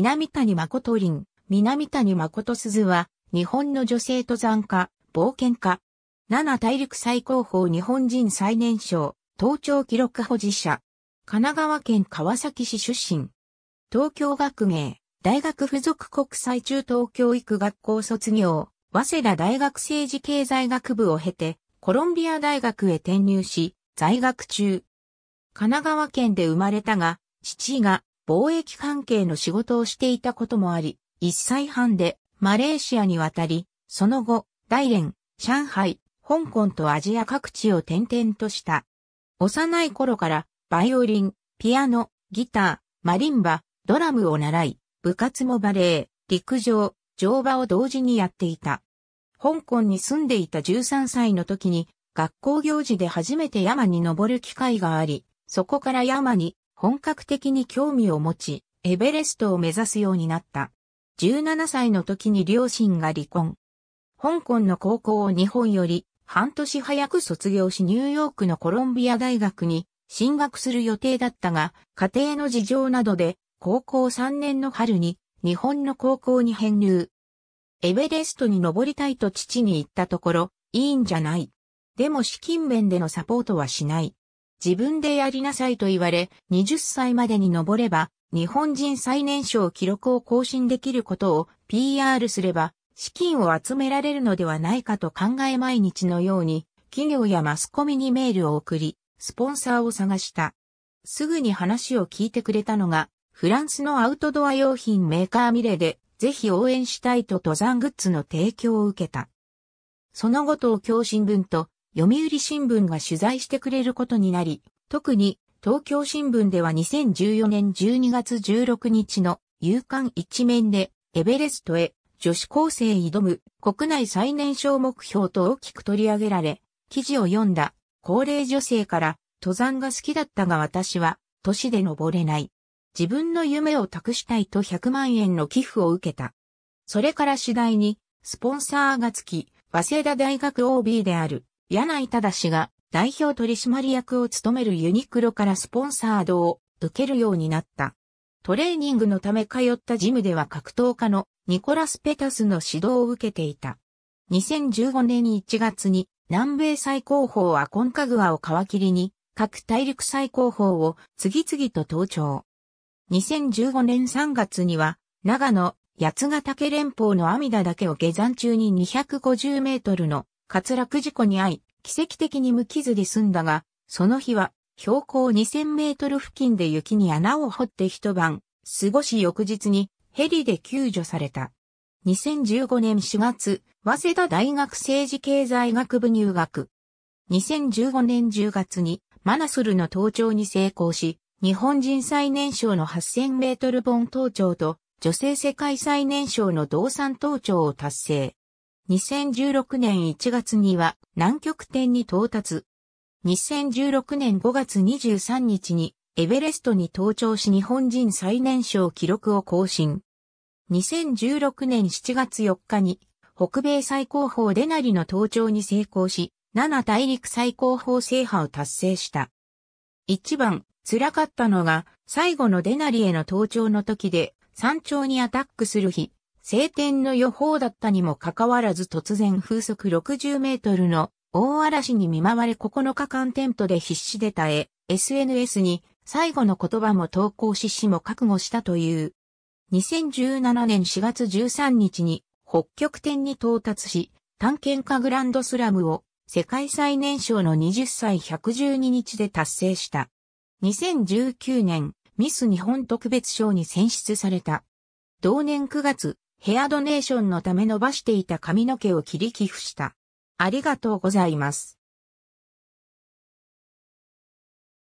南谷誠林、南谷誠鈴は、日本の女性登山家、冒険家。7大陸最高峰日本人最年少、登頂記録保持者。神奈川県川崎市出身。東京学芸、大学附属国際中等教育学校卒業。早稲田大学政治経済学部を経て、コロンビア大学へ転入し、在学中。神奈川県で生まれたが、父が貿易関係の仕事をしていたこともあり、1歳半でマレーシアに渡り、その後、大連、上海、香港とアジア各地を転々とした。幼い頃から、バイオリン、ピアノ、ギター、マリンバ、ドラムを習い、部活もバレエ、陸上、乗馬を同時にやっていた。香港に住んでいた13歳の時に学校行事で初めて山に登る機会があり、そこから山に本格的に興味を持ち、エベレストを目指すようになった。17歳の時に両親が離婚。香港の高校を日本より半年早く卒業しニューヨークのコロンビア大学に進学する予定だったが、家庭の事情などで高校3年の春に日本の高校に編入。エベレストに登りたいと父に言ったところ、いいんじゃない。でも資金面でのサポートはしない。自分でやりなさいと言われ、20歳までに登れば、日本人最年少記録を更新できることを PR すれば、資金を集められるのではないかと考え毎日のように、企業やマスコミにメールを送り、スポンサーを探した。すぐに話を聞いてくれたのが、フランスのアウトドア用品メーカーミレで、ぜひ応援したいと登山グッズの提供を受けた。その後東京新聞と読売新聞が取材してくれることになり、特に東京新聞では2014年12月16日の夕刊一面でエベレストへ女子高生挑む国内最年少目標と大きく取り上げられ、記事を読んだ高齢女性から登山が好きだったが私は年で登れない。自分の夢を託したいと100万円の寄付を受けた。それから次第にスポンサーがつき、早稲田大学 OB である柳井正が代表取締役を務めるユニクロからスポンサードを受けるようになった。トレーニングのため通ったジムでは格闘家のニコラス・ペタスの指導を受けていた。2015年1月に南米最高峰アコンカグアを皮切りに各大陸最高峰を次々と登頂。2015年3月には、長野、八ヶ岳連峰の阿弥陀岳を下山中に250メートルの滑落事故に遭い、奇跡的に無傷で済んだが、その日は標高2000メートル付近で雪に穴を掘って一晩、過ごし翌日にヘリで救助された。2015年4月、早稲田大学政治経済学部入学。2015年10月にマナスルの登頂に成功し、日本人最年少の8000メートル本登頂と女性世界最年少の同山登頂を達成。2016年1月には南極点に到達。2016年5月23日にエベレストに登頂し日本人最年少記録を更新。2016年7月4日に北米最高峰デナリの登頂に成功し、7大陸最高峰制覇を達成した。一番辛かったのが、最後のデナリへの登頂の時で、山頂にアタックする日、晴天の予報だったにもかかわらず突然風速60メートルの大嵐に見舞われ9日間テントで必死で耐え、SNS に最後の言葉も投稿し死も覚悟したという。2017年4月13日に北極点に到達し、探検家グランドスラムを世界最年少の20歳112日で達成した。2019年、ミス日本特別賞に選出された。同年9月、ヘアドネーションのため伸ばしていた髪の毛を切り寄付した。ありがとうございます。